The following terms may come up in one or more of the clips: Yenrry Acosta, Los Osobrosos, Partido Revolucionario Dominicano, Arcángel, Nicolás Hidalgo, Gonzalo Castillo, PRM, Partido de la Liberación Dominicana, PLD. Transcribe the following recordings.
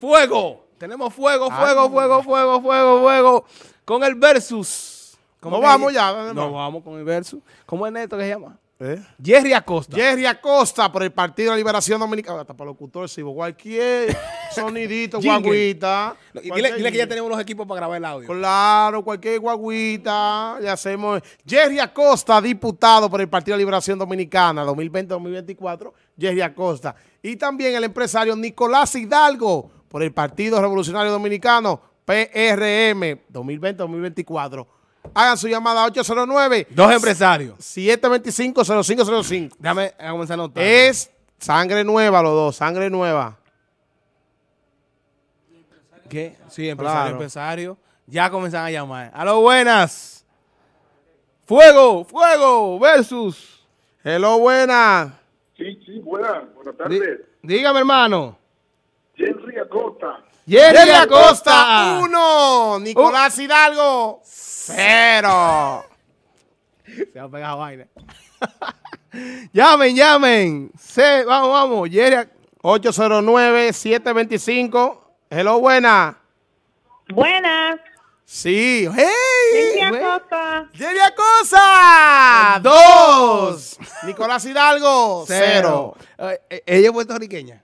Fuego. Tenemos fuego, fuego, fuego, fuego, fuego, fuego. Con el versus. No vamos ya. No vamos con el versus. ¿Cómo es Neto que se llama? Yenrry Acosta. Yenrry Acosta por el Partido de la Liberación Dominicana. Hasta para locutor, si cualquier sonidito, guaguita. Dile que ya tenemos los equipos para grabar el audio. Claro, cualquier guaguita. Le hacemos. Yenrry Acosta, diputado por el Partido de la Liberación Dominicana, 2020-2024. Yenrry Acosta. Y también el empresario Nicolás Hidalgo por el Partido Revolucionario Dominicano, PRM, 2020-2024. Hagan su llamada a 809. Dos empresarios. 725-0505. Déjame comenzar a notar. Es sangre nueva los dos, sangre nueva. ¿Qué? Sí, empresario, claro. Empresario. Ya comenzan a llamar. A lo buenas. Fuego, fuego, versus. Hello, buenas. Sí, sí, buenas. Buenas tardes. Dígame, hermano. Yenrry Acosta. Yenrry Acosta 1, Nicolás Hidalgo 0. Se ha pegado vaina. Llamen, llamen. Vamos, vamos. Yenrry 809-725. Hello, buena. Buena. Sí. Hey. Yenrry Acosta. Yenrry Acosta 2. Nicolás Hidalgo 0. Ella es puertorriqueña.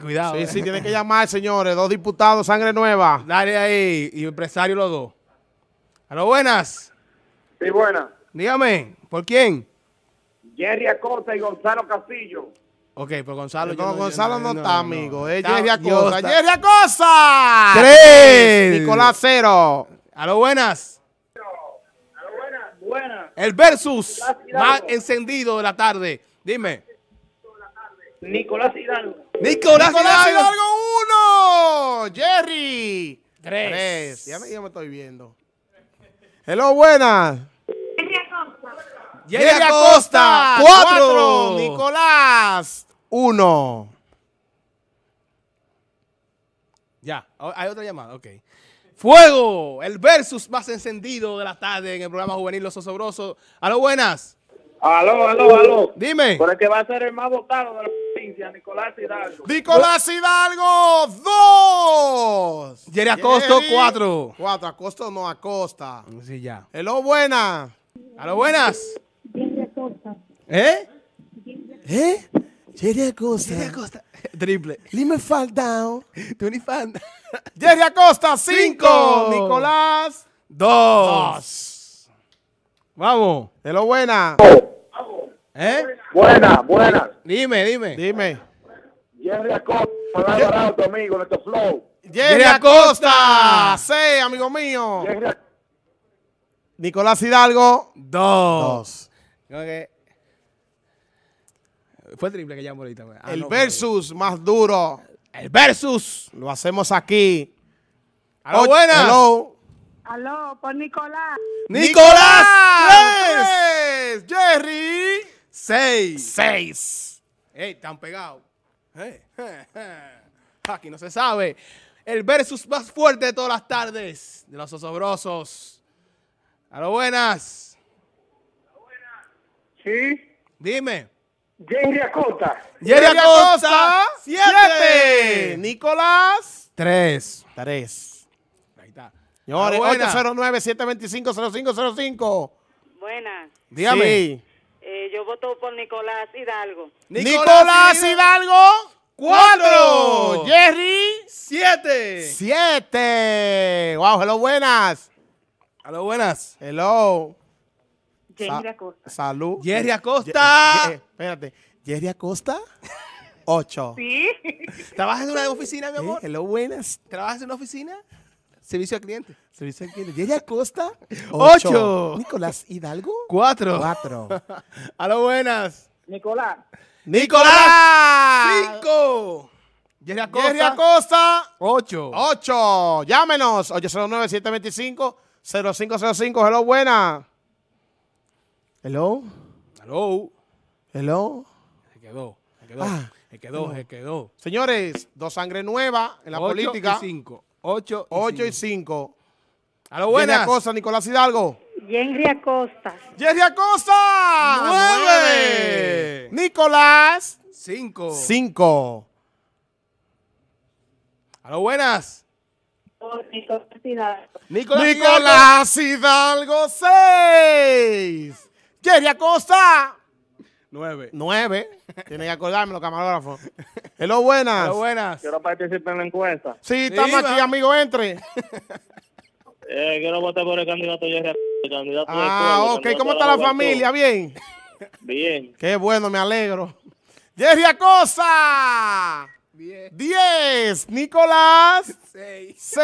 Cuidado. Sí, sí, tienen que llamar, señores. Dos diputados, sangre nueva. Dale ahí. Y empresario los dos. A lo buenas. Sí, buenas. Dígame, ¿por quién? Yenrry Acosta y Gonzalo Castillo. Ok, pues Gonzalo. No, Gonzalo no está, amigo. Es Yenrry Acosta. ¡Yenrry Acosta! 3. Nicolás 0. A lo buenas. A lo buenas. Buenas. El versus más encendido de la tarde. Dime. Nicolás Hidalgo. Nicolás Hidalgo 1. Yenrry 3. Ya me estoy viendo. Hello, buenas. Yenrry Acosta 4. Nicolás 1. Ya, hay otra llamada, ok. Fuego, el versus más encendido de la tarde en el programa juvenil Los Osobrosos. A lo buenas. Aló, aló, aló. Dime. Por el que va a ser el más votado de la provincia, Nicolás Hidalgo. Nicolás Hidalgo, 2. Yenrry Acosta, 4. 4, Acosta no, Acosta. Sí, ya. Hello, buena. Aló, buenas. Yenrry Acosta. ¿Eh? Yenrry Acosta. Yenrry Acosta. Triple. Lime fall down. Tony fall down. Yenrry Acosta, 5. Nicolás, 2. Vamos, de lo buena. Buena, buena. Dime, dime. Dime. Yenrry Acosta, tu amigo, nuestro flow. Yenrry Acosta, 6, amigo mío. Nicolás Hidalgo, 2. Okay. Fue el triple que llamó ahorita. El versus más duro. El versus. Lo hacemos aquí. A lo buena. Hello. Aló, por Nicolás. ¡Nicolás 3! Yenrry 6. ¡Ey, están pegados! Hey. Aquí no se sabe. El versus más fuerte de todas las tardes de Los Zozobrosos. A lo buenas. Sí. Dime. Yenrry Acosta. Yenrry Acosta 7. Nicolás 3. Señores, 809-725-0505. Buenas. Dígame. Sí. Yo voto por Nicolás Hidalgo. Nicolás Hidalgo, 4. Yenrry, 7. Wow, hello, buenas. Hello, buenas. Hello. Yenrry Acosta. Salud. Yenrry Acosta. Espérate. Yenrry Acosta. 8. Sí. ¿Trabajas en una oficina, mi amor? Hello, buenas. ¿Trabajas en una oficina? Servicio al cliente. Servicio al cliente. Yenrry Acosta, 8. Nicolás Hidalgo, 4. A lo buenas. Nicolás. 5. Yenrry Acosta, 8. Llámenos. 809-725-0505. Hello, buena. Hello. Se quedó. Señores, dos sangre nueva en la política. 8 y 5. A lo buenas. Yenrry Acosta, Nicolás Hidalgo. Yenrry Acosta. 9. Nicolás. 5. Aló, buenas. Nicolás Hidalgo. Nicolás Hidalgo 6. Yenrry Acosta 9. 9. Tienen que acordarme los camarógrafos. Hello, buenas. Hello, buenas. Quiero participar en la encuesta. Sí, estamos aquí, amigo, entre. Quiero votar por el candidato Yenrry Acosta. Ah, ok. ¿Cómo está la familia? ¿Bien? Bien. Qué bueno, me alegro. Yenrry Acosta 10. Nicolás 6.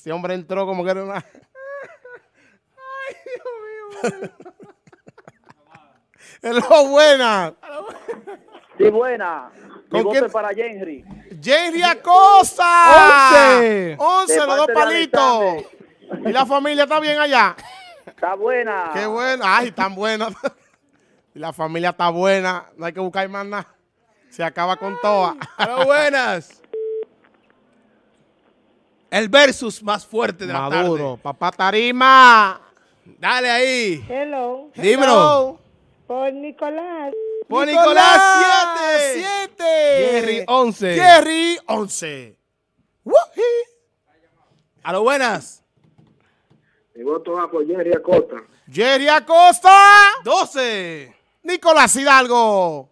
Este hombre entró como que era una... Ay, Dios mío. Hello, buena. Sí, buena. Mi voto es para Yenrry. Yenrry Acosta. 11. 11, los dos palitos. ¿Y la familia está bien allá? Está buena. Qué buena. Ay, tan buena. Y la familia está buena. No hay que buscar más nada. Se acaba con todas. Pero buenas. El versus más fuerte de la tarde. Maduro, papá tarima. Dale ahí. Hello. Dímelo. Por Nicolás. Por Nicolás 7. Yenrry 11. Yenrry 11. A lo buenas. Mi voto va por Yenrry Acosta. Yenrry Acosta 12. Nicolás Hidalgo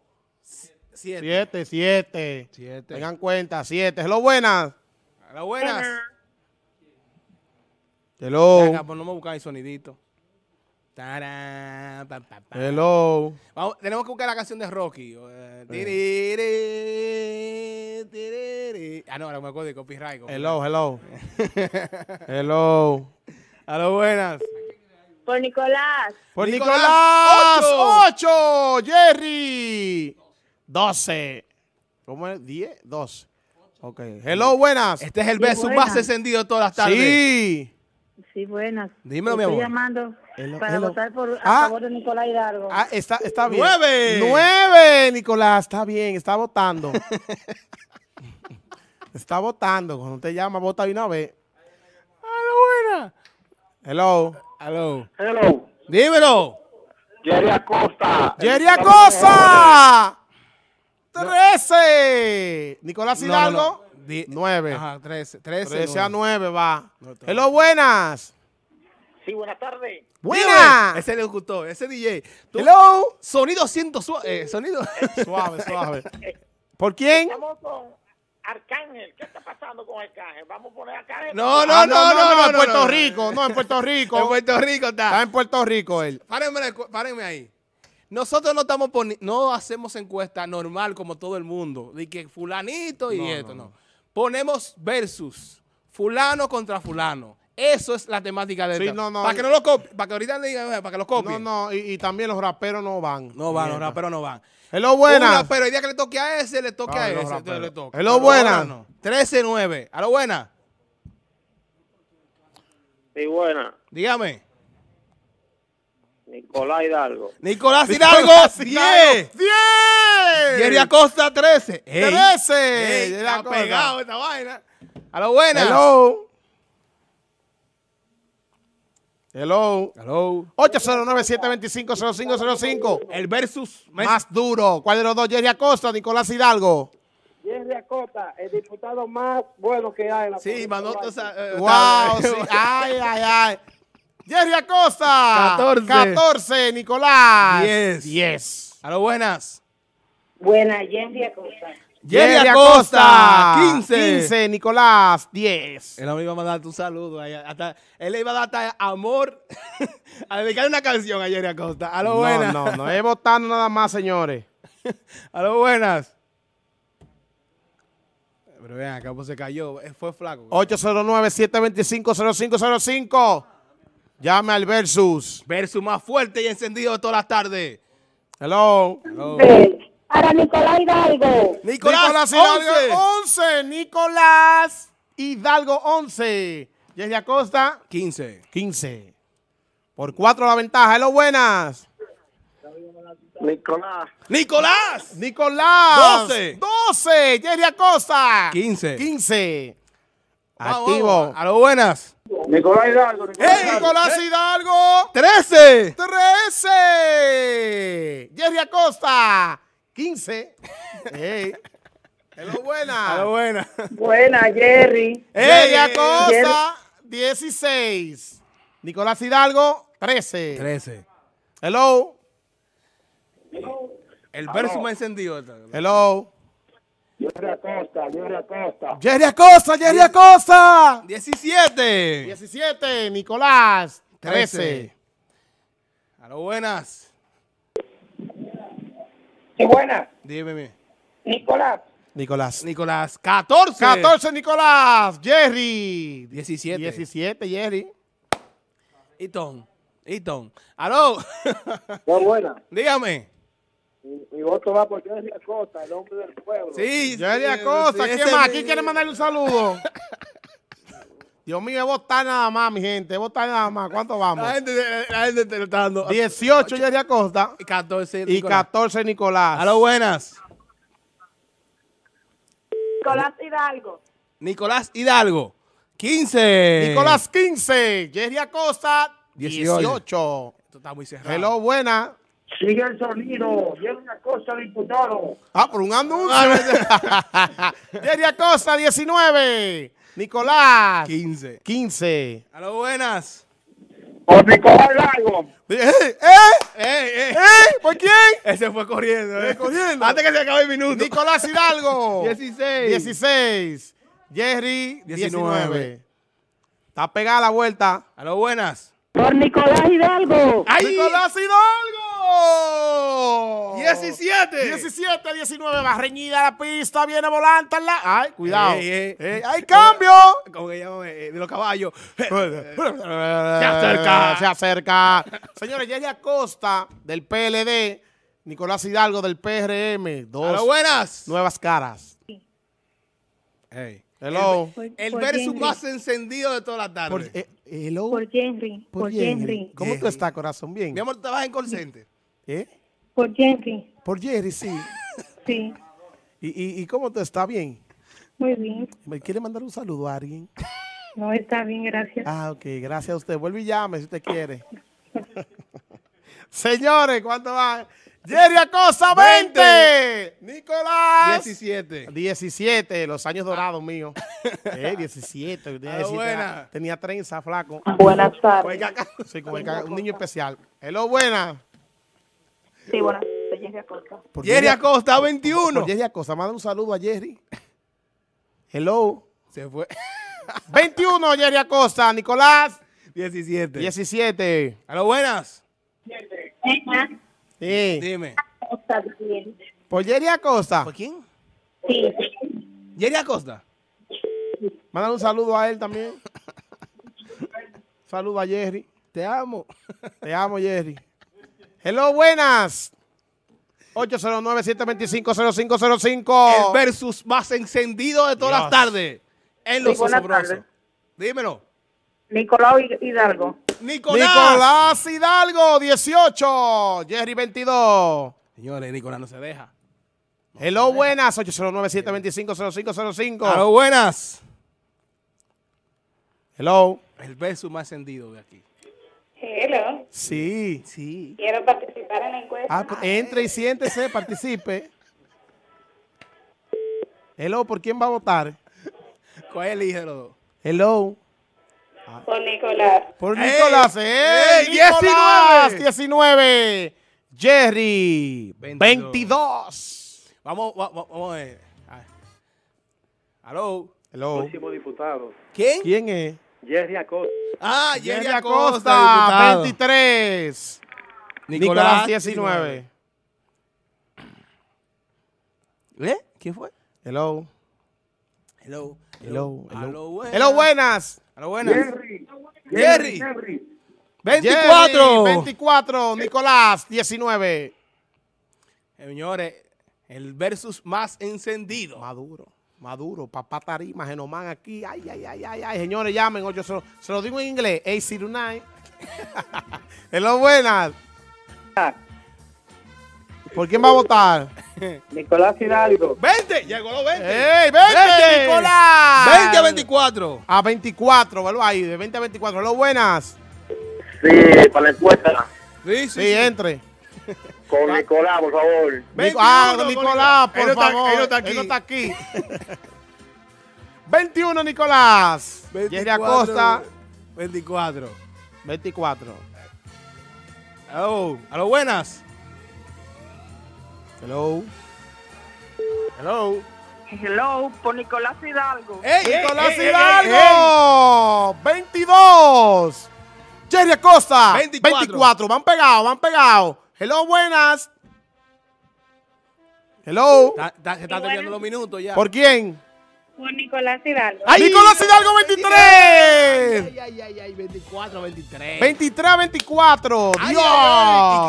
7. 7. Tengan cuenta, 7. Hello, buenas. A lo buenas. Hello. Venga, pues no me buscáis sonidito. Tarán, hello. Vamos, tenemos que buscar la canción de Rocky. Ah, no, ahora me acuerdo de copyright. Hello, hello. Hello. A lo buenas. Por Nicolás. Por Nicolás 8. Yenrry 12. ¿Cómo es? 10, 12. Ok. Hello, buenas. Este es el beso más encendido todas las tardes. Sí. Sí, buenas. Dímelo, mi amor. Estoy llamando para votar a favor de Nicolás Hidalgo. Ah, está bien. 9. Nicolás, está bien, está votando. Está votando. Cuando te llama, vota de una vez. ¡Hola, buena! Hello. Hello. Hello. Dímelo. Yenrry Acosta. Yenrry Acosta. 13. Nicolás Hidalgo. 9. Ajá, 13 a 9 va. No, hello, buenas. Sí, buenas tardes. ¡Buenas! Ese locutor, ese DJ. ¿Tú? Hello. Sonido suave. ¿Por quién? Estamos con Arcángel. ¿Qué está pasando con Arcángel? Vamos a poner Arcángel. No, en Puerto Rico. No, en Puerto Rico. En Puerto Rico está. Está en Puerto Rico él. Párenme ahí. Nosotros no hacemos encuesta normal como todo el mundo. De que fulanito y no. Ponemos versus fulano contra fulano. Eso es la temática de esto. Para que no lo copien. Para que ahorita le digan, para que lo copien. Y también los raperos no van. Los raperos no van. Hello, buenas. Pero el día que le toque a ese, le toque a ese. Entonces le toque. Hello, buenas. 13-9. A lo buena. Sí, buena. Dígame. Nicolás Hidalgo. Nicolás Hidalgo, 10. Yenrry Acosta, 13. Ey. 13. Ey, está pegado esta vaina. A lo buena. Hello. Hello. Hello. 809-725-0505. El versus más duro. ¿Cuál de los dos? Yenrry Acosta, Nicolás Hidalgo. Yenrry Acosta, el diputado más bueno que hay en la política. Sí, mandó. Wow, sí. Ay. Yenrry Acosta 14. Nicolás 10. A lo buenas. Buena, Yenrry Acosta. Yenrry Acosta 15. Nicolás 10. Él me iba a mandar tu saludo. Él le iba a dar hasta amor a dedicarle una canción a Yenrry Acosta. A lo buenas. No es votando nada más, señores. A lo buenas. Pero vean, acá se cayó. Fue flaco. 809-725-0505. Llame al versus. Versus más fuerte y encendido todas las tardes. Hello. Para Nicolás Hidalgo. Nicolás Hidalgo 11. Nicolás Hidalgo 11. Yenrry Acosta 15. Por 4 la ventaja. Hello, buenas. Nicolás 12. Yenrry Acosta 15. Activo. A lo buenas. Nicolás Hidalgo. 13. Yenrry Acosta. 15. Hey. Hello, buena. Hello, buena. Buena, Yenrry. Yenrry Acosta, 16. Nicolás Hidalgo, 13. 13. Hello. El verso me encendió. Hello. Yenrry Acosta, Yenrry Acosta. Yenrry Acosta, Yenrry Acosta. 17. 17, Nicolás. 13. Aló, buenas. Sí, buenas. Dímeme. Nicolás. Nicolás. Nicolás. 14. 14, Nicolás. Yenrry. 17. 17, Yenrry. Iton. Aló. No, buenas. Dígame. Mi voto va por Yenrry Acosta, el hombre del pueblo. Sí, Yenrry Acosta. ¿Quién más? ¿Quién quiere mandarle un saludo? Dios mío, es votar nada más, mi gente. Es votar nada más. ¿Cuánto vamos? La gente te lo está dando. 18, Yenrry Acosta. Y 14, Nicolás. Y 14, Nicolás. Aló, buenas. Nicolás Hidalgo. Nicolás Hidalgo. 15. Nicolás, 15. Yenrry Acosta, 18. Esto está muy cerrado. Hello, buena. Sigue el sonido. Yenrry Acosta, diputado. Ah, por un anuncio. Yenrry Acosta, 19. Nicolás. 15. 15. A lo buenas. Por Nicolás Hidalgo. ¿Por quién? Ese fue corriendo, corriendo. Antes que se acabe el minuto. Nicolás Hidalgo. 16. 16. Yenrry, 19. Está pegada la vuelta. A lo buenas. Por Nicolás Hidalgo. ¡Ay! ¡Nicolás Hidalgo! 17. 17, 19. Va reñida la pista. Viene volante. ¡Ay, cuidado! ¡Hay cambio! Como que llaman de los caballos. Se acerca. Se acerca. Señores, Yenrry Acosta del PLD. Nicolás Hidalgo del PRM. Dos. ¡A lo buenas! Nuevas caras. Hey. Hello. El verso más encendido de toda la tarde. Hello. Por Yenrry. Por Yenrry. ¿Cómo tú estás, corazón? Bien. Mi amor, ¿trabajas en call center? ¿Eh? Por Yenrry. Por Yenrry, sí. Sí. ¿Y cómo tú estás? Bien. Muy bien. ¿Me quiere mandar un saludo a alguien? No, está bien, gracias. Ah, ok. Gracias a usted. Vuelve y llame si usted quiere. Señores, ¿cuánto va? Yenrry Acosta, 20. Nicolás. 17. 17, los años dorados míos. 17. Buena. Tenía trenza, flaco. Buenas tardes. Sí, con un niño especial. Hello, buena. Sí, buenas. Yenrry Acosta. Yenrry Acosta, 21. Yenrry Acosta, manda un saludo a Yenrry. Hello. Se fue. 21, Yenrry Acosta. Nicolás. 17. 17. Hello, buenas. 7. Sí. Dime. ¿Por Yenrry Acosta? ¿Por quién? Sí. ¿Yenrry Acosta? Mándale un saludo a él también. Saludo a Yenrry. Te amo. Te amo, Yenrry. Hello, buenas. 809-725-0505. El versus más encendido de todas las tardes. En Los Osobrosos. Dímelo. Nicolás Hidalgo. Nicolás Hidalgo, 18. Yenrry, 22. Señores, Nicolás no se deja. No. Hello, se buenas. 809-725-0505. Hello, buenas. Hello. El beso más encendido de aquí. Hello. Sí. Sí. Quiero participar en la encuesta. Ah, entre y siéntese, participe. Hello, ¿por quién va a votar? ¿Cuál elige los dos? Hello. Por Nicolás. Por Nicolás, Nicolás, 19. 19. Yenrry, 22. Vamos a ver. Aló. Hello. Próximo diputado. ¿Quién? ¿Quién es? Yenrry Acosta. Ah, Yenrry Acosta, 23. Nicolás, 19. ¿Quién fue? Hello. Hello. Hello. Hello. Hello, buenas. Hello, buenas. Yenrry. 24. 24. Nicolás, 19. Señores, el versus más encendido. Maduro. Papá Tarima, Genomán aquí. Ay. Señores, llamen. Se lo digo en inglés. 809. Hello, buenas. ¿Por quién va a votar? Nicolás Hidalgo. 20. Llegó los 20. ¡Ey, 20, Nicolás! 20 a 24. A 24, ¿verdad? Ahí, de 20 a 24. ¿Los buenas? Sí, para la encuesta. Sí, entre. Con Nicolás, por favor. Nicolás, por favor. Él no está aquí. 21, Nicolás. Yenrry Acosta. 24. Hello. Hello, buenas. Hello, por Nicolás Hidalgo. ¡Nicolás Hidalgo! 22. Yenrry Acosta. 24. Van pegados. Hello, buenas. Hello. Se están terminando los minutos ya. ¿Por quién? Por Nicolás Hidalgo. ¡Ay, Nicolás Hidalgo, 23! ¡Ay, 24! 23-24. ¡Dios! Y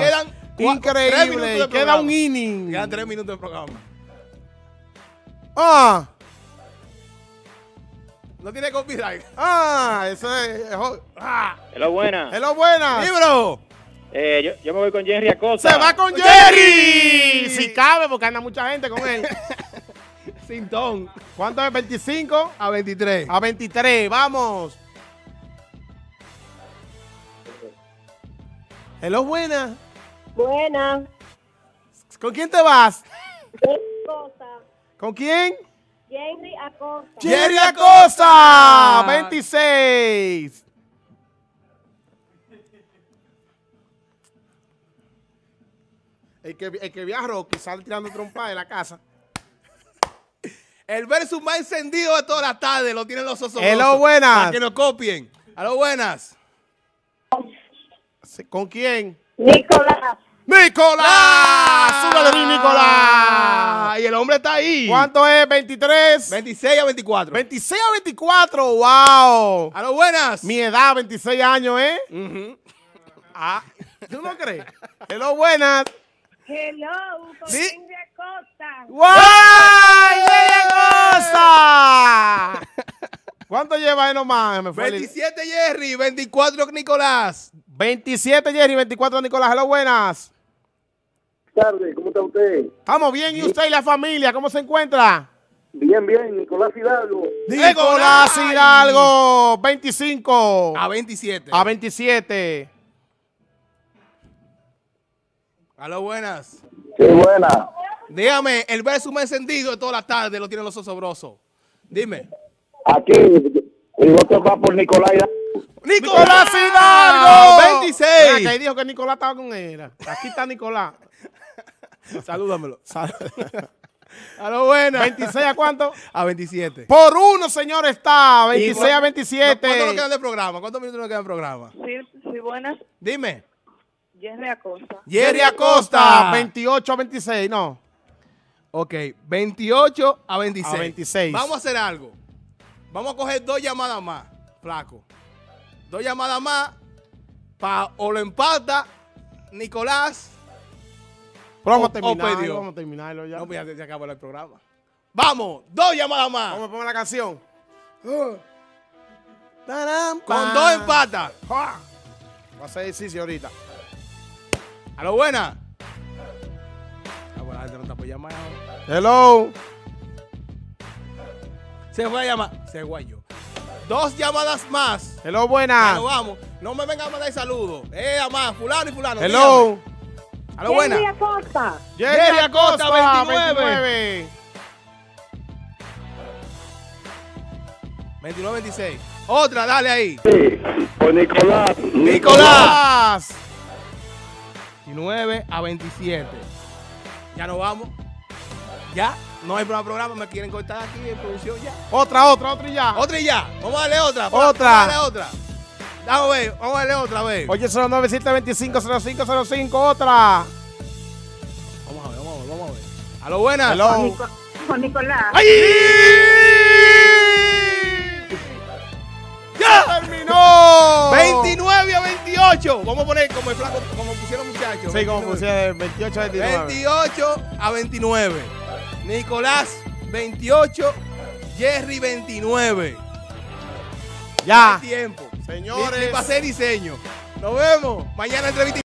quedan... Increíble, queda un inning. Quedan 3 minutos de programa. Ah. No tiene copyright. Ah, eso es. Ah. Hello, buena. Libro. Yo me voy con Yenrry Acosta. ¡Se va con Yenrry! Si cabe, porque anda mucha gente con él. Sin ton. ¿Cuánto es? 25 a 23. A 23, vamos. Hello, buena. Buenas. ¿Con quién te vas? Acosta. ¿Con quién? Yenrry Acosta. ¡Yenrry Acosta! 26. El que viajó, que sale tirando trompa de la casa. El versus más encendido de toda la tarde lo tienen los Osobrosos. Hello, buenas. Para que nos copien. Hello, buenas. ¿Con quién? Nicolás. ¡Súbale, Nicolás! Y el hombre está ahí. ¿Cuánto es? 23. 26 a 24. 26 a 24. ¡Wow! A lo buenas. Mi edad, 26 años, ¿eh? ¿Tú no crees? Hello, buenas. Hello, con Yenrry Acosta. ¡Guay! ¡Yenrry Acosta! ¿Cuánto lleva ahí nomás? 27 Yenrry, 24 Nicolás. 27 Yenrry, 24 Nicolás. Hello, buenas. Buenas tardes, ¿cómo está usted? Estamos bien, ¿y usted y la familia? ¿Cómo se encuentra? Bien, Nicolás Hidalgo. 25. A 27. A 27. Hello, buenas. Qué buena. Dígame, el verso más encendido de toda la tarde lo tienen los Osobrosos. Dime. Aquí, el voto va por Nicolás Hidalgo. 26. Acá ahí dijo que Nicolás estaba con él. Aquí está Nicolás. Salúdamelo. A lo buena. ¿26 a cuánto? A 27. Por uno, señor, está. 26 a 27. ¿Cuánto nos queda de programa? ¿Cuántos minutos nos queda de programa? Sí, buenas. Dime. Yenrry Acosta. 28 a 26, no. Ok, 28 a 26. A 26. Vamos a hacer algo. Vamos a coger 2 llamadas más, flaco. 2 llamadas más para o lo empata Nicolás. Pero vamos a terminarlo ya. No, pues ya se acabó el programa. Vamos, 2 llamadas más. Vamos a poner la canción. Con 2 empatas. Va a ser difícil ahorita. A lo buena. La gente no está por llamar. Hello. Se fue a llamar. Se guayó. 2 llamadas más. Hello, buenas. Bueno, vamos. No me vengan a mandar saludos. Más. Fulano. Hello. Dígame. A lo buena. Yenrry Acosta. 29-26. Otra, dale ahí. Sí. Por Nicolás. 19 a 27. Ya nos vamos. Ya. No hay programa, me quieren cortar aquí en producción ya. Otra y ya. Vamos a darle otra. Vamos a darle otra. 809-725-0505. Otra. Vamos a ver. A lo buena. Con Nicolás. ¡Ay! ¡Ya! ¡Terminó! 29 a 28. Vamos a poner como el flaco, como pusieron muchachos. Sí, 29. Como pusieron 28 a 29. 28 a 29. Nicolás, 28. Yenrry, 29. Ya. Tiempo. Señores. Ni pasé diseño. Nos vemos. Mañana entrevista.